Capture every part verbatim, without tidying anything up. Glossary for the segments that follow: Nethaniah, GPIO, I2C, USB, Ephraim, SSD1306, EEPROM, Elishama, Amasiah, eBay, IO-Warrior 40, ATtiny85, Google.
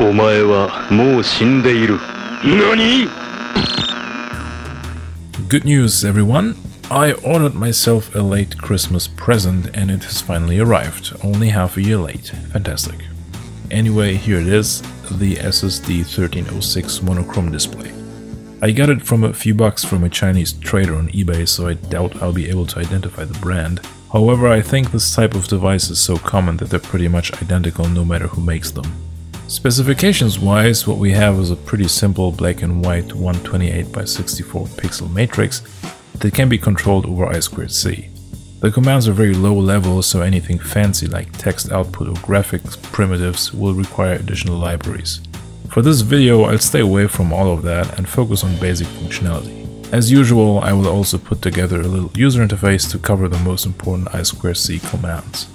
お前はもう死んでいる。何? Good news, everyone! I ordered myself a late Christmas present and it has finally arrived, only half a year late. Fantastic. Anyway, here it is, the S S D thirteen oh six monochrome display. I got it from a few bucks from a Chinese trader on eBay, so I doubt I'll be able to identify the brand. However, I think this type of device is so common that they're pretty much identical no matter who makes them. Specifications wise, what we have is a pretty simple black and white one twenty-eight by sixty-four pixel matrix that can be controlled over I two C. The commands are very low level, so anything fancy like text output or graphics primitives will require additional libraries. For this video, I'll stay away from all of that and focus on basic functionality. As usual, I will also put together a little user interface to cover the most important I two C commands.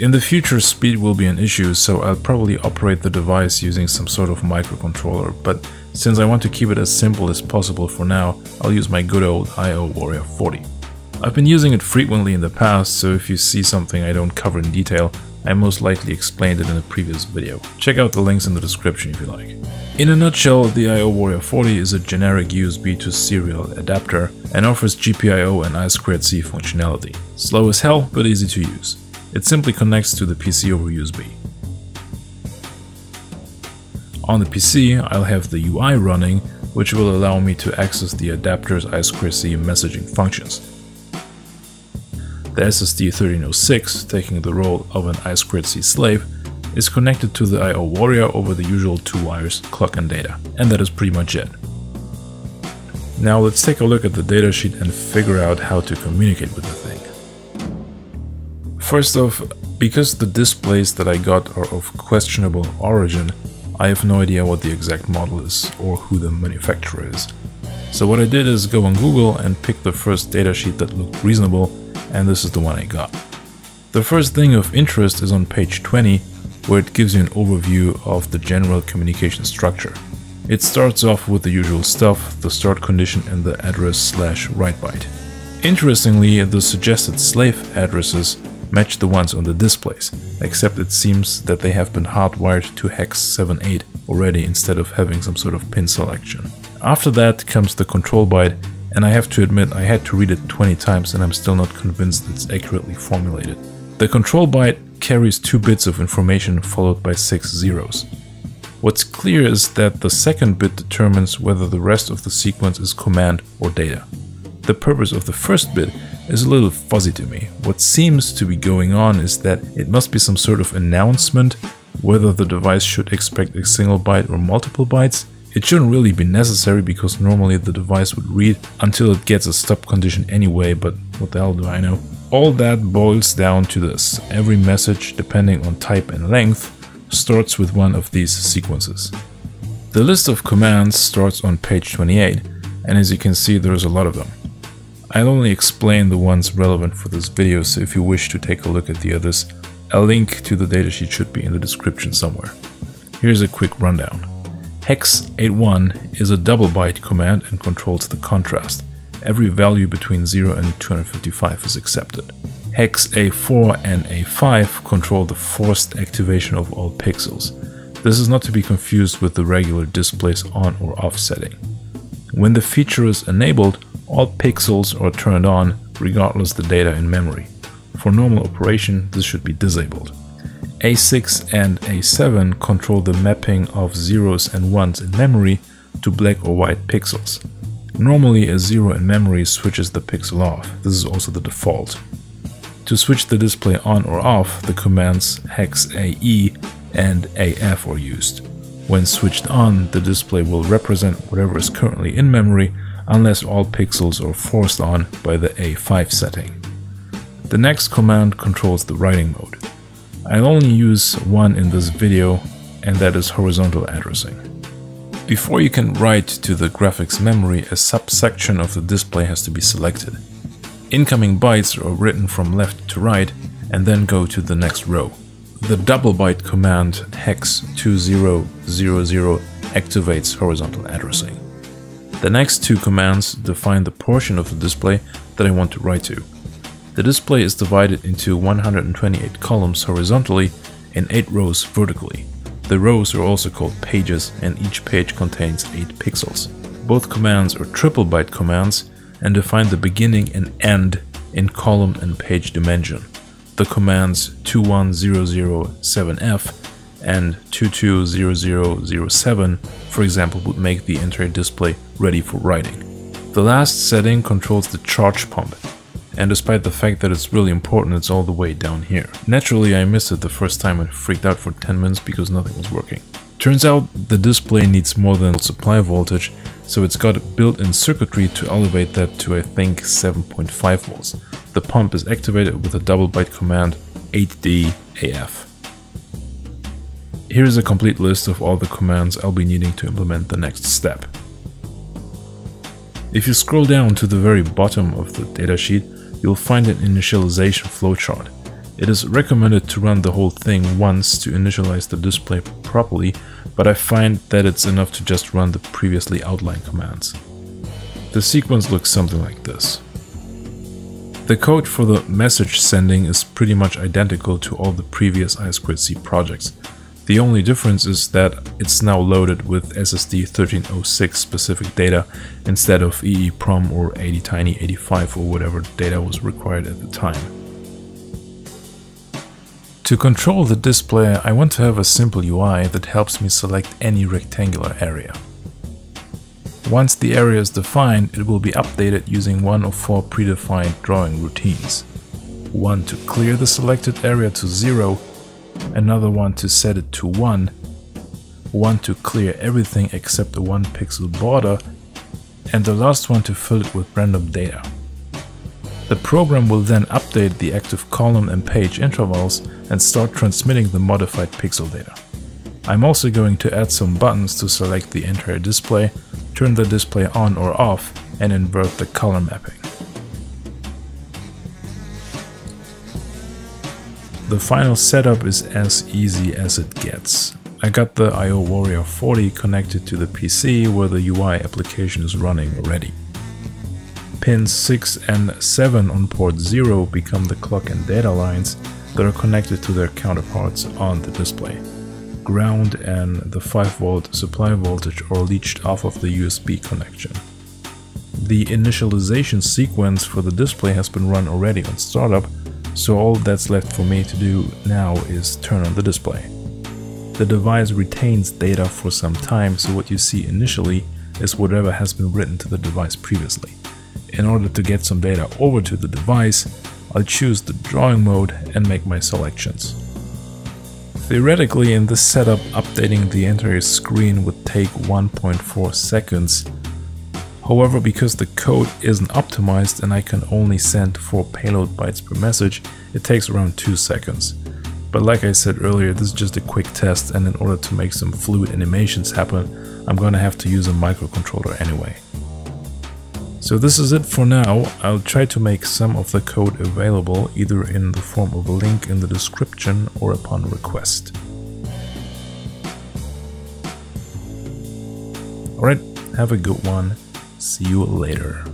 In the future, speed will be an issue, so I'll probably operate the device using some sort of microcontroller, but since I want to keep it as simple as possible for now, I'll use my good old I O Warrior forty. I've been using it frequently in the past, so if you see something I don't cover in detail, I most likely explained it in a previous video. Check out the links in the description if you like. In a nutshell, the I O Warrior forty is a generic U S B to serial adapter and offers G P I O and I two C functionality. Slow as hell, but easy to use. It simply connects to the P C over U S B. On the P C, I'll have the U I running, which will allow me to access the adapter's I two C messaging functions. The S S D thirteen oh six, taking the role of an I two C slave, is connected to the I O Warrior over the usual two wires, clock and data. And that is pretty much it. Now let's take a look at the datasheet and figure out how to communicate with the thing. First off, because the displays that I got are of questionable origin, I have no idea what the exact model is or who the manufacturer is. So what I did is go on Google and pick the first datasheet that looked reasonable, and this is the one I got. The first thing of interest is on page twenty, where it gives you an overview of the general communication structure. It starts off with the usual stuff, the start condition and the address slash write byte. Interestingly, the suggested slave addresses match the ones on the displays, except it seems that they have been hardwired to hex seventy-eight already instead of having some sort of pin selection. After that comes the control byte, and I have to admit I had to read it twenty times and I'm still not convinced it's accurately formulated. The control byte carries two bits of information followed by six zeros. What's clear is that the second bit determines whether the rest of the sequence is command or data. The purpose of the first bit is a little fuzzy to me. What seems to be going on is that it must be some sort of announcement whether the device should expect a single byte or multiple bytes. It shouldn't really be necessary because normally the device would read until it gets a stop condition anyway, but what the hell do I know? All that boils down to this. Every message, depending on type and length, starts with one of these sequences. The list of commands starts on page twenty-eight, and as you can see there's a lot of them. I'll only explain the ones relevant for this video, so if you wish to take a look at the others, a link to the datasheet should be in the description somewhere. Here's a quick rundown. hex eighty-one is a double byte command and controls the contrast. Every value between zero and two fifty-five is accepted. hex A four and A five control the forced activation of all pixels. This is not to be confused with the regular displays on or off setting. When the feature is enabled, all pixels are turned on, regardless the data in memory. For normal operation, this should be disabled. A six and A seven control the mapping of zeros and ones in memory to black or white pixels. Normally a zero in memory switches the pixel off, this is also the default. To switch the display on or off, the commands hex A E and A F are used. When switched on, the display will represent whatever is currently in memory, unless all pixels are forced on by the A five setting. The next command controls the writing mode. I'll only use one in this video, and that is horizontal addressing. Before you can write to the graphics memory, a subsection of the display has to be selected. Incoming bytes are written from left to right and then go to the next row. The double byte command hex two thousand activates horizontal addressing. The next two commands define the portion of the display that I want to write to. The display is divided into one hundred twenty-eight columns horizontally and eight rows vertically. The rows are also called pages, and each page contains eight pixels. Both commands are triple byte commands and define the beginning and end in column and page dimension. The commands two one zero zero seven F and two two zero zero zero seven, for example, would make the entire display ready for writing. The last setting controls the charge pump, and despite the fact that it's really important, it's all the way down here. Naturally, I missed it the first time and freaked out for ten minutes because nothing was working. Turns out the display needs more than supply voltage, so it's got built-in circuitry to elevate that to, I think, seven point five volts. The pump is activated with a double byte command eight D A F. Here is a complete list of all the commands I'll be needing to implement the next step. If you scroll down to the very bottom of the datasheet, you'll find an initialization flowchart. It is recommended to run the whole thing once to initialize the display properly, but I find that it's enough to just run the previously outlined commands. The sequence looks something like this. The code for the message sending is pretty much identical to all the previous I two C projects. The only difference is that it's now loaded with S S D thirteen oh six specific data instead of E E PROM or ATtiny eighty-five or whatever data was required at the time. To control the display, I want to have a simple U I that helps me select any rectangular area. Once the area is defined, it will be updated using one of four predefined drawing routines. One to clear the selected area to zero, another one to set it to one, one to clear everything except the one pixel border, and the last one to fill it with random data. The program will then update the active column and page intervals and start transmitting the modified pixel data. I'm also going to add some buttons to select the entire display, turn the display on or off, and invert the color mapping. The final setup is as easy as it gets. I got the I O Warrior forty connected to the P C where the U I application is running already. Pins six and seven on port zero become the clock and data lines that are connected to their counterparts on the display. Ground and the five volt supply voltage are leached off of the U S B connection. The initialization sequence for the display has been run already on startup, so all that's left for me to do now is turn on the display. The device retains data for some time, so what you see initially is whatever has been written to the device previously. In order to get some data over to the device, I'll choose the drawing mode and make my selections. Theoretically, in this setup, updating the entire screen would take one point four seconds. However, because the code isn't optimized and I can only send four payload bytes per message, it takes around two seconds. But like I said earlier, this is just a quick test, and in order to make some fluid animations happen, I'm gonna have to use a microcontroller anyway. So this is it for now. I'll try to make some of the code available, either in the form of a link in the description or upon request. Alright, have a good one. See you later.